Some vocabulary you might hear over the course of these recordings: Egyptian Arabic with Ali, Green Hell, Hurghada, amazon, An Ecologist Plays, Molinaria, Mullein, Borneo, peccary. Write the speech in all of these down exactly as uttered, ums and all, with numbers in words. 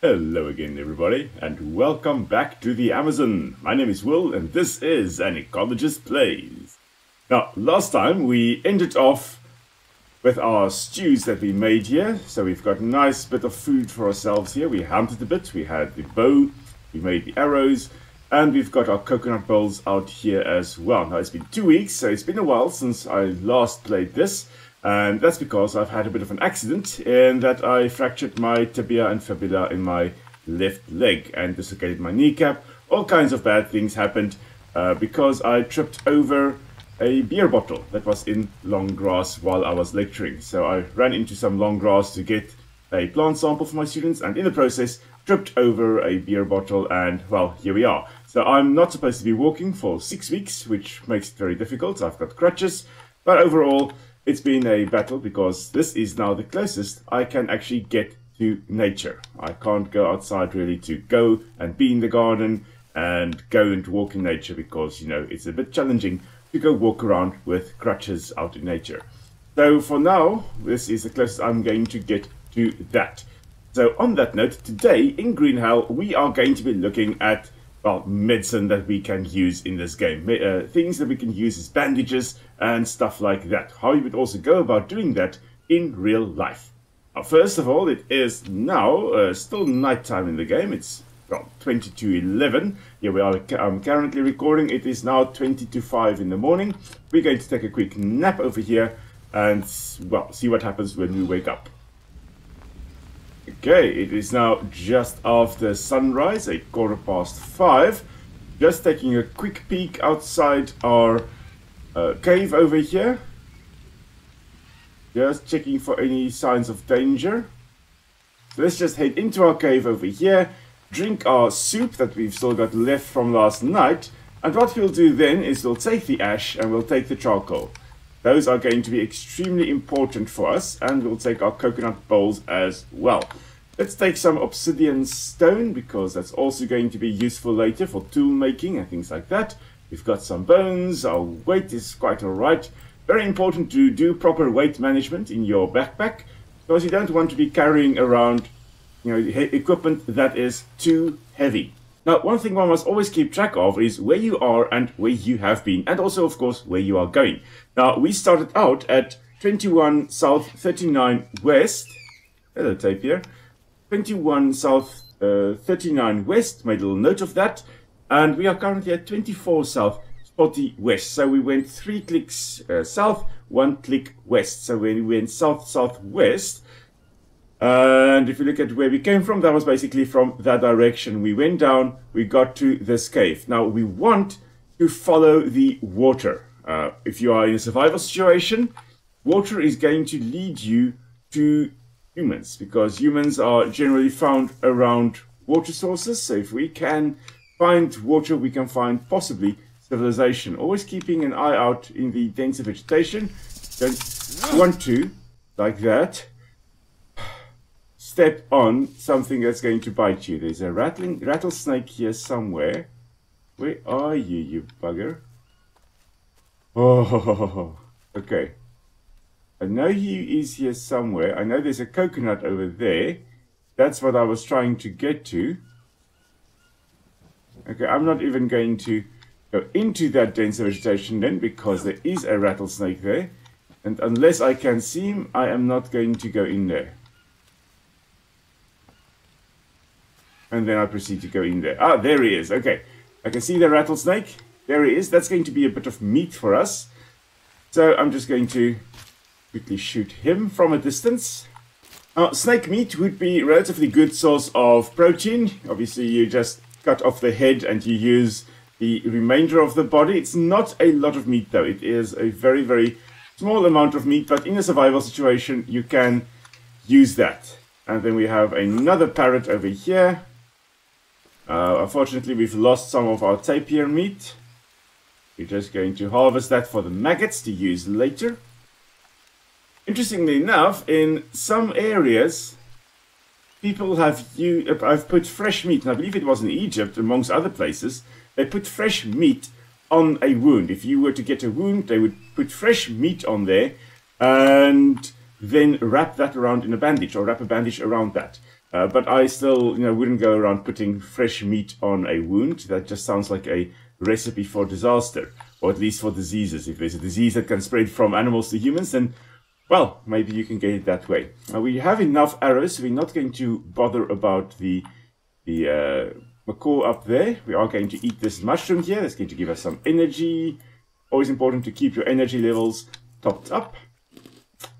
Hello again everybody, and welcome back to the Amazon. My name is Will and this is An Ecologist Plays. Now last time we ended off with our stews that we made here. So we've got a nice bit of food for ourselves here. We hunted a bit, we had the bow, we made the arrows, and we've got our coconut bowls out here as well. Now it's been two weeks, so it's been a while since I last played this. And that's because I've had a bit of an accident in that I fractured my tibia and fibula in my left leg and dislocated my kneecap. All kinds of bad things happened uh, because I tripped over a beer bottle that was in long grass while I was lecturing. So I ran into some long grass to get a plant sample for my students, and in the process tripped over a beer bottle, and well, here we are. So I'm not supposed to be walking for six weeks, which makes it very difficult. I've got crutches, but overall it's been a battle because this is now the closest I can actually get to nature. I can't go outside really to go and be in the garden and go and walk in nature because, you know, it's a bit challenging to go walk around with crutches out in nature. So for now, this is the closest I'm going to get to that. So on that note, today in Green Hell, we are going to be looking at, well, medicine that we can use in this game. Uh, things that we can use as bandages and stuff like that. How you would also go about doing that in real life. Now, first of all, it is now uh, still nighttime in the game. It's well, twenty to eleven. Here we are. I'm currently recording. It is now twenty to five in the morning. We're going to take a quick nap over here and, well, see what happens when we wake up. Okay, it is now just after sunrise, a quarter past five. Just taking a quick peek outside our uh, cave over here. Just checking for any signs of danger. So let's just head into our cave over here, drink our soup that we've still got left from last night. And what we'll do then is we'll take the ash and we'll take the charcoal. Those are going to be extremely important for us, and we'll take our coconut bowls as well. Let's take some obsidian stone because that's also going to be useful later for tool making and things like that. We've got some bones, our weight is quite alright. Very important to do proper weight management in your backpack because you don't want to be carrying around, you know, equipment that is too heavy. Now, one thing one must always keep track of is where you are and where you have been, and also, of course, where you are going. Now, we started out at twenty-one south, thirty-nine west. Hello, tape here. twenty-one south, uh, thirty-nine west. Made a little note of that. And we are currently at twenty-four south, forty west. So we went three clicks uh, south, one click west. So we went south, southwest. And if you look at where we came from, that was basically from that direction. We went down, we got to this cave. Now, we want to follow the water. Uh, if you are in a survival situation, water is going to lead you to humans, because humans are generally found around water sources. So if we can find water, we can find possibly civilization. Always keeping an eye out in the dense vegetation. Don't want to, like that, step on something that's going to bite you. There's a rattling rattlesnake here somewhere. Where are you, you bugger? Oh, okay. I know he is here somewhere. I know there's a coconut over there. That's what I was trying to get to. Okay, I'm not even going to go into that dense vegetation then, because there is a rattlesnake there. And unless I can see him, I am not going to go in there. And then I proceed to go in there. Ah, there he is. Okay. I can see the rattlesnake. There he is. That's going to be a bit of meat for us. So I'm just going to quickly shoot him from a distance. Uh, snake meat would be a relatively good source of protein. Obviously, you just cut off the head and you use the remainder of the body. It's not a lot of meat, though. It is a very, very small amount of meat. But in a survival situation, you can use that. And then we have another parrot over here. Uh, unfortunately, we've lost some of our tapir meat. We're just going to harvest that for the maggots to use later. Interestingly enough, in some areas, people have you, I've put fresh meat, and I believe it was in Egypt, amongst other places, they put fresh meat on a wound. If you were to get a wound, they would put fresh meat on there and then wrap that around in a bandage, or wrap a bandage around that. Uh, but I still, you know, wouldn't go around putting fresh meat on a wound. That just sounds like a recipe for disaster, or at least for diseases. If there's a disease that can spread from animals to humans, then, well, maybe you can get it that way. Now, we have enough arrows, so we're not going to bother about the the uh, macaw up there. We are going to eat this mushroom here. That's going to give us some energy. Always important to keep your energy levels topped up.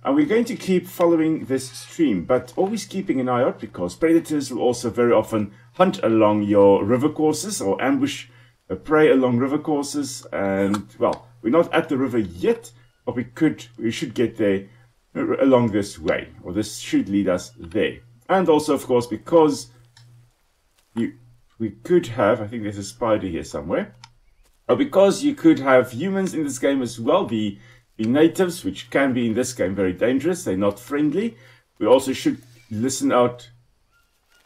And we're going to keep following this stream, but always keeping an eye out, because predators will also very often hunt along your river courses or ambush a prey along river courses. And, well, we're not at the river yet, but we could, we should get there along this way, or this should lead us there. And also, of course, because you, we could have, I think there's a spider here somewhere, or because you could have humans in this game as well, the The natives, which can be in this game very dangerous, they're not friendly. We also should listen out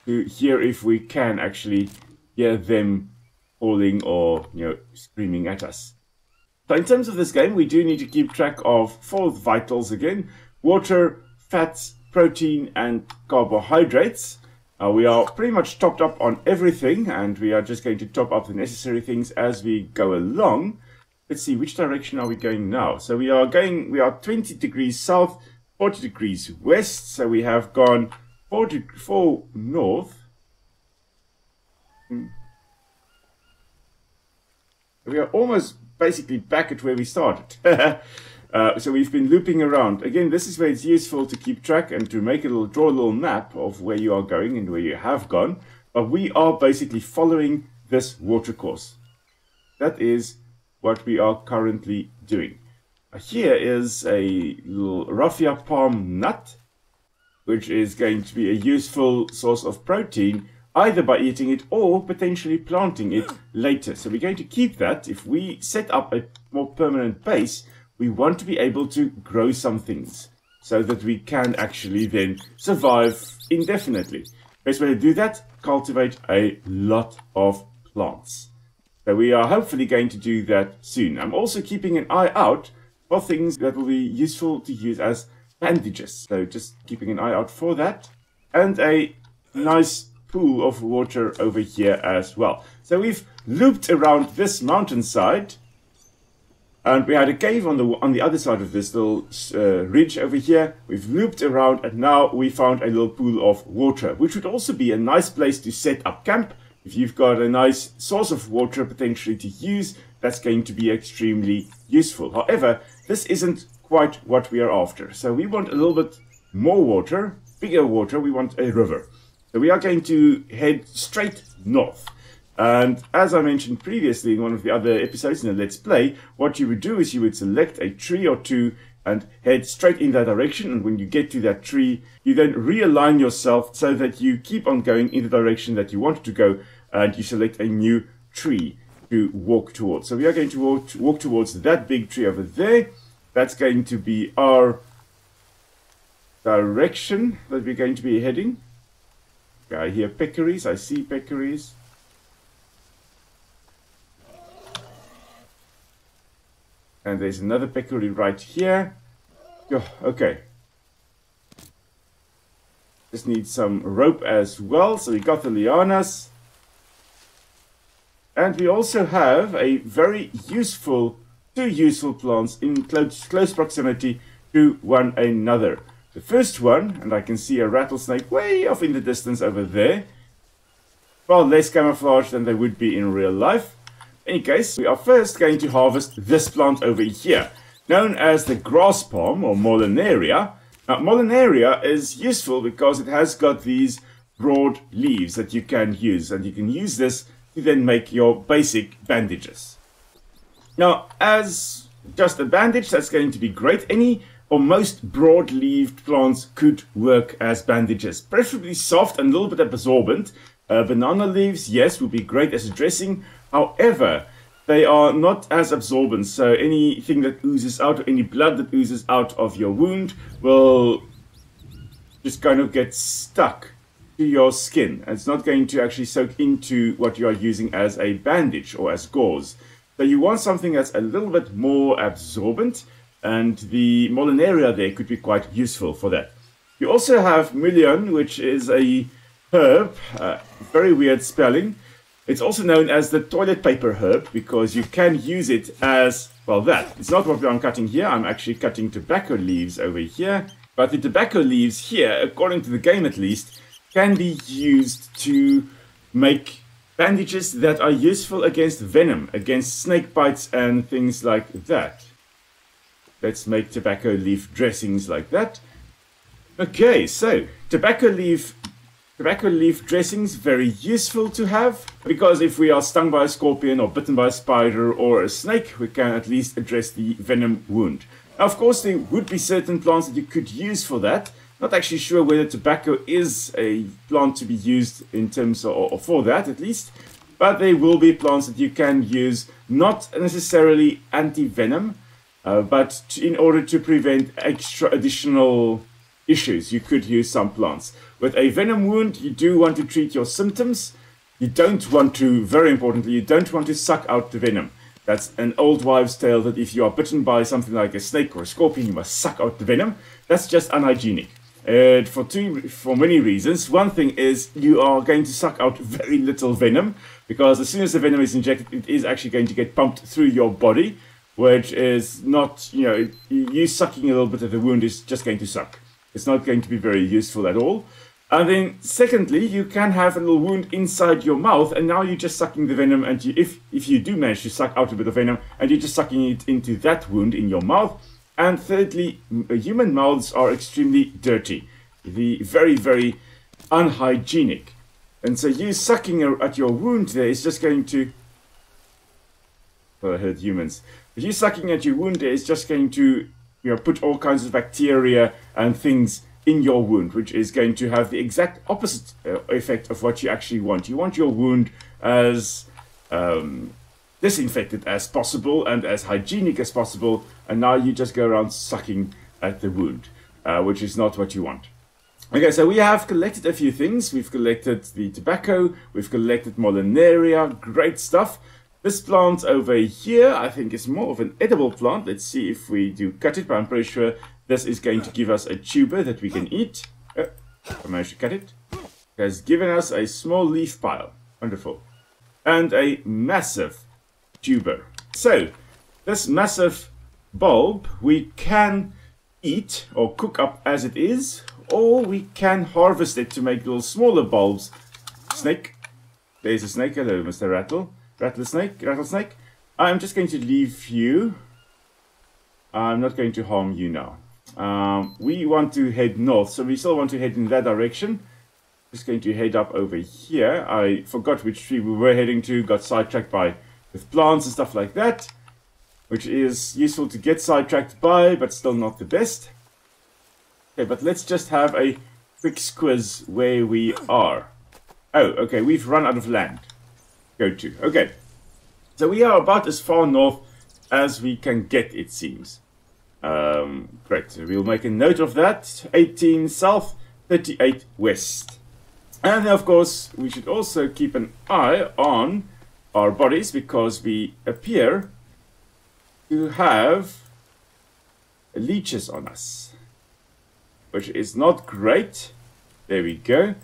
to hear if we can actually hear them calling or, you know, screaming at us. So in terms of this game, we do need to keep track of four vitals again: water, fats, protein and carbohydrates. Uh, we are pretty much topped up on everything, and we are just going to top up the necessary things as we go along. Let's see, which direction are we going now? So we are going, we are twenty degrees south, forty degrees west. So we have gone forty-four north. We are almost basically back at where we started. uh, so we've been looping around. Again, this is where it's useful to keep track and to make a little, draw a little map of where you are going and where you have gone. But we are basically following this water course. That is what we are currently doing. Here is a little raffia palm nut, which is going to be a useful source of protein, either by eating it or potentially planting it later. So we're going to keep that. If we set up a more permanent base, we want to be able to grow some things so that we can actually then survive indefinitely. Best way to do that, cultivate a lot of plants. So we are hopefully going to do that soon. I'm also keeping an eye out for things that will be useful to use as bandages. So just keeping an eye out for that. And a nice pool of water over here as well. So we've looped around this mountainside. And we had a cave on the, on the other side of this little uh, ridge over here. We've looped around, and now we found a little pool of water, which would also be a nice place to set up camp. If you've got a nice source of water potentially to use, that's going to be extremely useful. However, this isn't quite what we are after. So we want a little bit more water, bigger water. We want a river. So we are going to head straight north. And as I mentioned previously in one of the other episodes in the Let's Play, what you would do is you would select a tree or two and head straight in that direction. And when you get to that tree, you then realign yourself so that you keep on going in the direction that you want to go, and you select a new tree to walk towards. So we are going to walk, walk towards that big tree over there. That's going to be our direction that we're going to be heading. Okay, I hear peccaries. I see peccaries. And there's another peccary right here. Oh, okay. Just need some rope as well. So we got the lianas. And we also have a very useful, two useful plants in close, close proximity to one another. The first one, and I can see a rattlesnake way off in the distance over there. Well, less camouflage than they would be in real life. In any case, we are first going to harvest this plant over here, known as the grass palm or Molinaria. Now, Molinaria is useful because it has got these broad leaves that you can use, and you can use this to then make your basic bandages. Now, as just a bandage, that's going to be great. Any or most broad-leaved plants could work as bandages, preferably soft and a little bit absorbent. Uh, banana leaves, yes, would be great as a dressing. However, they are not as absorbent, so anything that oozes out, or any blood that oozes out of your wound will just kind of get stuck to your skin. It's not going to actually soak into what you are using as a bandage or as gauze. So you want something that's a little bit more absorbent, and the Molinaria there could be quite useful for that. You also have Mullein, which is a herb, uh, very weird spelling. It's also known as the toilet paper herb because you can use it as, well, that. It's not what I'm cutting here. I'm actually cutting tobacco leaves over here. But the tobacco leaves here, according to the game at least, can be used to make bandages that are useful against venom, against snake bites and things like that. Let's make tobacco leaf dressings like that. Okay, so tobacco leaf tobacco leaf dressings, very useful to have, because if we are stung by a scorpion or bitten by a spider or a snake, we can at least address the venom wound. Now, of course, there would be certain plants that you could use for that. Not actually sure whether tobacco is a plant to be used in terms of, or for that at least, but there will be plants that you can use, not necessarily anti-venom, uh, but to, in order to prevent extra additional issues, you could use some plants. With a venom wound, you do want to treat your symptoms. You don't want to, very importantly, you don't want to suck out the venom. That's an old wives' tale that if you are bitten by something like a snake or a scorpion, you must suck out the venom. That's just unhygienic. Uh, for two, for many reasons. One thing is you are going to suck out very little venom, because as soon as the venom is injected, it is actually going to get pumped through your body, which is not, you know, you sucking a little bit of the wound is just going to suck. It's not going to be very useful at all. And then secondly, you can have a little wound inside your mouth, and now you're just sucking the venom, and you, if, if you do manage to suck out a bit of venom, and you're just sucking it into that wound in your mouth. And thirdly, human mouths are extremely dirty, the very, very unhygienic. And so you sucking at your wound there is just going to... Well, I heard humans. But you sucking at your wound there is just going to, you know, put all kinds of bacteria and things in your wound, which is going to have the exact opposite uh, effect of what you actually want. You want your wound as... Um, disinfected as possible and as hygienic as possible, and now you just go around sucking at the wound, uh, which is not what you want. Okay, so we have collected a few things. We've collected the tobacco, we've collected Molinaria, great stuff. This plant over here, I think, is more of an edible plant. Let's see if we do cut it, but I'm pretty sure this is going to give us a tuber that we can eat. Oh, I managed to cut it. It has given us a small leaf pile. Wonderful. And a massive tuber. So, this massive bulb we can eat or cook up as it is, or we can harvest it to make little smaller bulbs. Snake. There's a snake. Hello, Mister Rattle. Rattlesnake. Rattlesnake. I'm just going to leave you. I'm not going to harm you now. Um, we want to head north, so we still want to head in that direction. Just going to head up over here. I forgot which tree we were heading to, got sidetracked by with plants and stuff like that, which is useful to get sidetracked by, but still not the best. Okay, but let's just have a quick squiz where we are. Oh, okay, we've run out of land. Go to. Okay, so we are about as far north as we can get, it seems. Um, great, so we'll make a note of that. eighteen south, thirty-eight west. And of course, we should also keep an eye on our bodies, because we appear to have leeches on us, which is not great. There we go.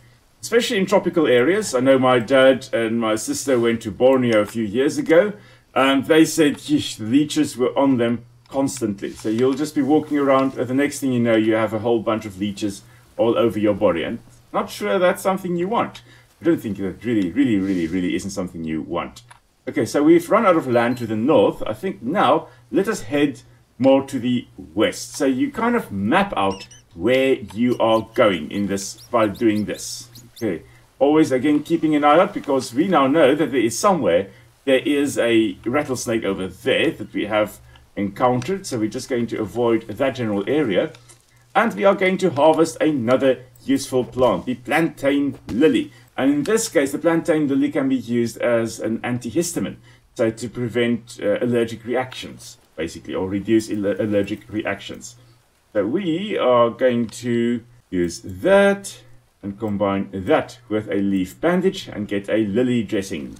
Especially in tropical areas. I know my dad and my sister went to Borneo a few years ago, and they said the leeches were on them constantly. So you'll just be walking around, and the next thing you know, you have a whole bunch of leeches all over your body. And not sure that's something you want. I don't think that really, really, really, really isn't something you want. Okay, so we've run out of land to the north. I think now let us head more to the west. So you kind of map out where you are going in this by doing this. Okay, always again keeping an eye out, because we now know that there is somewhere there is a rattlesnake over there that we have encountered. So we're just going to avoid that general area, and we are going to harvest another useful plant, the plantain lily. And in this case, the plantain lily can be used as an antihistamine, so to prevent uh, allergic reactions, basically, or reduce allergic reactions. So we are going to use that and combine that with a leaf bandage and get a lily dressing.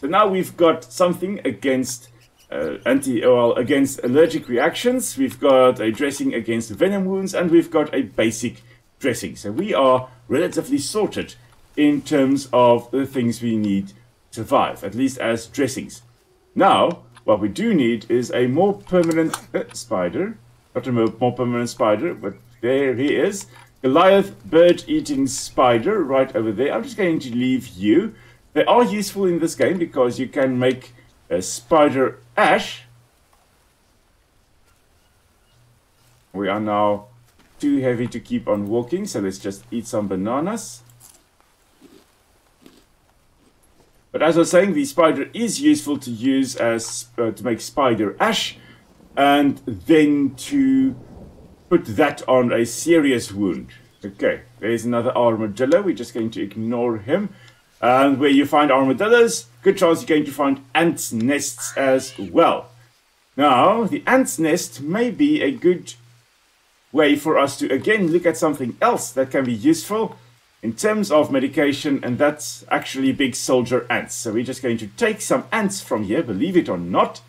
So now we've got something against uh, anti, well, against allergic reactions. We've got a dressing against venom wounds, and we've got a basic dressing. So we are relatively sorted in terms of the things we need to survive, at least as dressings. Now, what we do need is a more permanent uh, spider. Not a more permanent spider, but there he is. Goliath bird-eating spider right over there. I'm just going to leave you. They are useful in this game because you can make a spider ash. We are now too heavy to keep on walking, so let's just eat some bananas. But as I was saying, the spider is useful to use as uh, to make spider ash, and then to put that on a serious wound. Okay, there's another armadillo. We're just going to ignore him. And where you find armadillos, good chance you're going to find ants' nests as well. Now, the ant's nest may be a good way for us to again look at something else that can be useful in terms of medication, and that's actually big soldier ants. So we're just going to take some ants from here, believe it or not.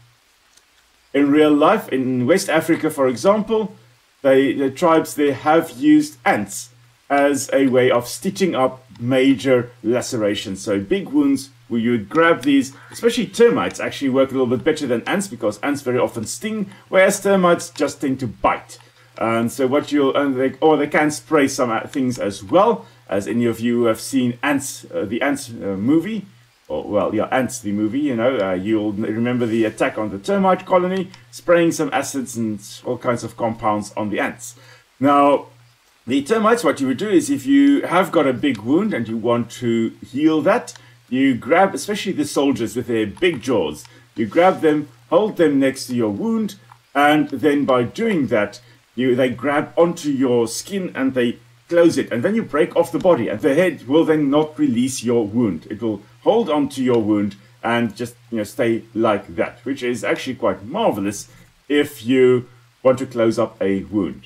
In real life, in West Africa, for example, they, the tribes there have used ants as a way of stitching up major lacerations. So big wounds where you would grab these, especially termites actually work a little bit better than ants, because ants very often sting, whereas termites just tend to bite. And so what you'll, and they, or they can spray some things as well, as any of you have seen Ants, uh, the Ants uh, movie, or well, yeah, Ants the movie, you know, uh, you'll remember the attack on the termite colony, spraying some acids and all kinds of compounds on the ants. Now, the termites, what you would do is if you have got a big wound and you want to heal that, you grab, especially the soldiers with their big jaws, you grab them, hold them next to your wound, and then by doing that, you they grab onto your skin and they close it, and then you break off the body, and the head will then not release your wound. It will hold on to your wound and just, you know, stay like that, which is actually quite marvelous if you want to close up a wound.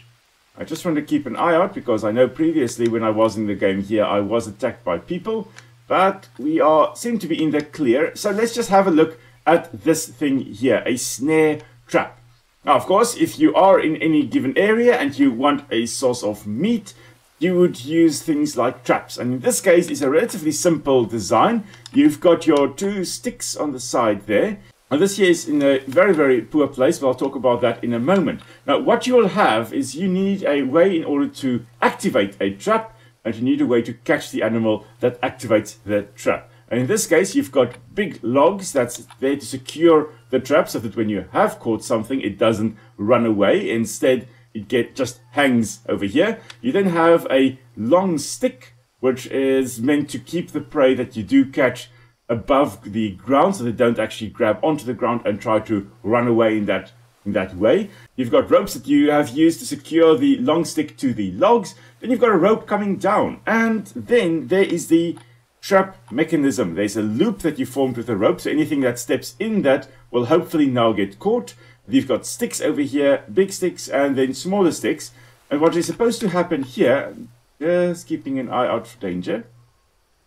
I just want to keep an eye out, because I know previously when I was in the game here, I was attacked by people. But we are seem to be in the clear, so let's just have a look at this thing here, a snare trap. Now, of course, if you are in any given area and you want a source of meat, you would use things like traps. And in this case, it's a relatively simple design. You've got your two sticks on the side there. Now, this here is in a very, very poor place, but I'll talk about that in a moment. Now, what you'll have is you need a way in order to activate a trap, and you need a way to catch the animal that activates the trap. And in this case, you've got big logs that's there to secure the trap, so that when you have caught something, it doesn't run away. Instead, it get, just hangs over here. You then have a long stick, which is meant to keep the prey that you do catch above the ground, so they don't actually grab onto the ground and try to run away in that In that way. You've got ropes that you have used to secure the long stick to the logs. Then you've got a rope coming down, and then there is the trap mechanism. There's a loop that you formed with the rope, so anything that steps in that will hopefully now get caught. You've got sticks over here, big sticks and then smaller sticks. And what is supposed to happen here, just keeping an eye out for danger,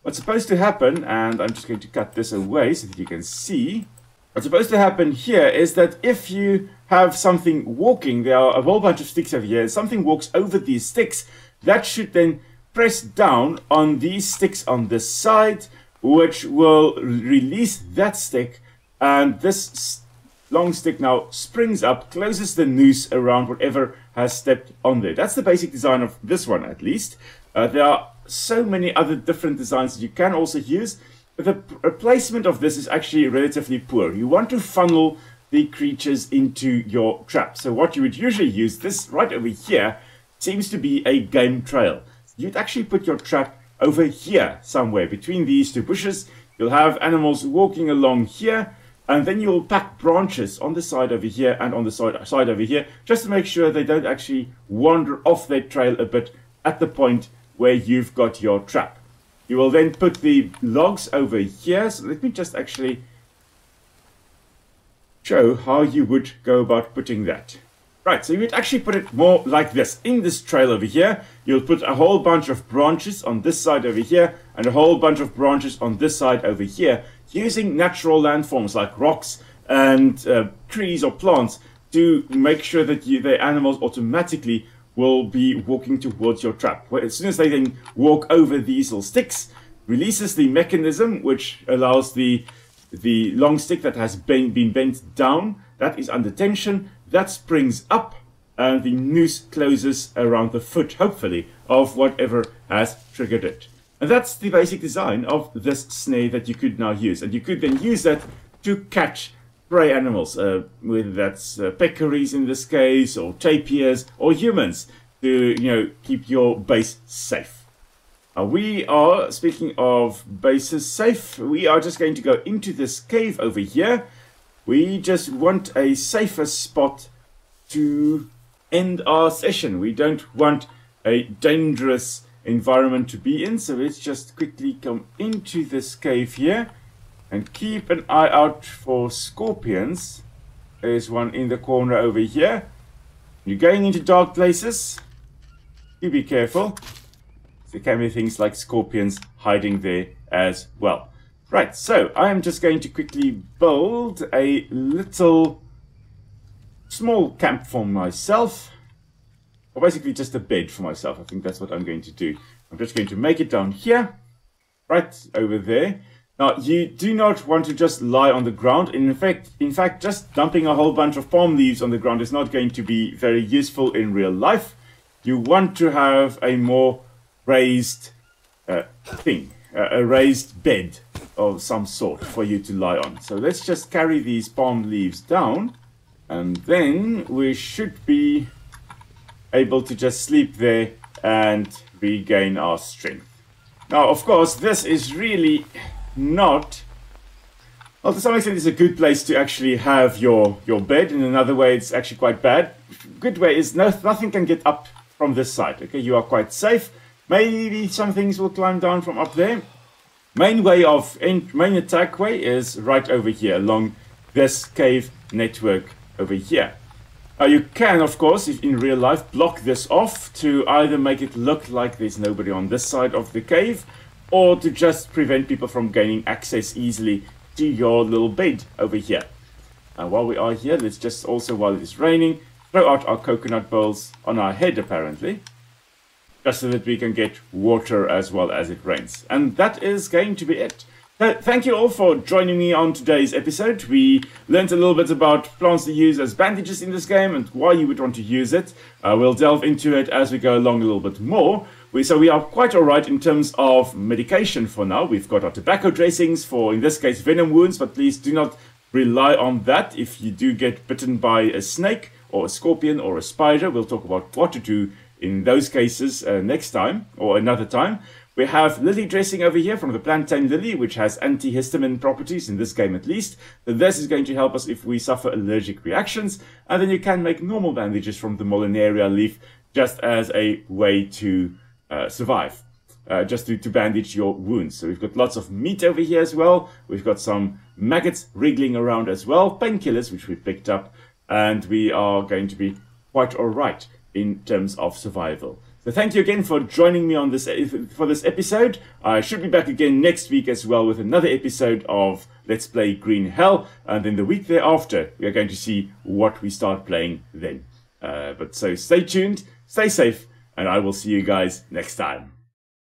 what's supposed to happen, and I'm just going to cut this away so that you can see, what's supposed to happen here is that if you have something walking, there are a whole bunch of sticks over here, and something walks over these sticks, that should then press down on these sticks on this side, which will release that stick, and this long stick now springs up, closes the noose around whatever has stepped on there. That's the basic design of this one, at least. Uh, there are so many other different designs that you can also use. The placement of this is actually relatively poor. You want to funnel the creatures into your trap. So what you would usually use, this right over here, seems to be a game trail. You'd actually put your trap over here somewhere between these two bushes. You'll have animals walking along here, and then you'll pack branches on the side over here and on the side, side over here, just to make sure they don't actually wander off their trail a bit at the point where you've got your trap. You will then put the logs over here. So let me just actually show how you would go about putting that. Right, so you would actually put it more like this. In this trail over here, you'll put a whole bunch of branches on this side over here, and a whole bunch of branches on this side over here, using natural landforms like rocks and uh, trees or plants to make sure that you, the animals automatically will be walking towards your trap. Well, as soon as they then walk over these little sticks, releases the mechanism which allows the the long stick that has been, been bent down, that is under tension, that springs up, and the noose closes around the foot, hopefully, of whatever has triggered it. And that's the basic design of this snare that you could now use. And you could then use that to catch prey animals, uh, whether that's uh, peccaries in this case, or tapirs, or humans, to, you know, keep your base safe. Uh, we are, speaking of bases safe, we are just going to go into this cave over here. We just want a safer spot to end our session. We don't want a dangerous environment to be in, so let's just quickly come into this cave here and keep an eye out for scorpions. There's one in the corner over here. You're going into dark places, you be careful. There can be things like scorpions hiding there as well. Right, so I'm just going to quickly build a little small camp for myself, or basically just a bed for myself. I think that's what I'm going to do. I'm just going to make it down here, right over there. Now, you do not want to just lie on the ground. In fact, in fact, just dumping a whole bunch of palm leaves on the ground is not going to be very useful in real life. You want to have a more raised uh, thing, uh, a raised bed of some sort for you to lie on. So let's just carry these palm leaves down, and then we should be able to just sleep there and regain our strength. Now, of course, this is really not, well, to some extent it's a good place to actually have your your bed. In another way, it's actually quite bad. Good way is no, nothing can get up from this side. Okay, you are quite safe. Maybe some things will climb down from up there. Main way of main attack way is right over here along this cave network over here. Now you can, of course, if in real life, block this off to either make it look like there's nobody on this side of the cave, or to just prevent people from gaining access easily to your little bed over here. And while we are here, let's just also, while it is raining, throw out our coconut bowls on our head, apparently, just so that we can get water as well as it rains. And that is going to be it. Uh, thank you all for joining me on today's episode. We learned a little bit about plants to use as bandages in this game and why you would want to use it. Uh, we'll delve into it as we go along a little bit more. We, so we are quite all right in terms of medication for now. We've got our tobacco dressings for, in this case, venom wounds, but please do not rely on that if you do get bitten by a snake or a scorpion or a spider. We'll talk about what to do in those cases uh, next time or another time. We have lily dressing over here from the plantain lily, which has antihistamine properties in this game at least. This is going to help us if we suffer allergic reactions. And then you can make normal bandages from the Molinaria leaf just as a way to uh, survive, uh, just to, to bandage your wounds. So we've got lots of meat over here as well. We've got some maggots wriggling around as well, painkillers which we picked up, and we are going to be quite all right in terms of survival. So thank you again for joining me on this for this episode. I should be back again next week as well with another episode of Let's Play Green Hell, and then the week thereafter we are going to see what we start playing then. Uh, but so stay tuned, stay safe, and I will see you guys next time.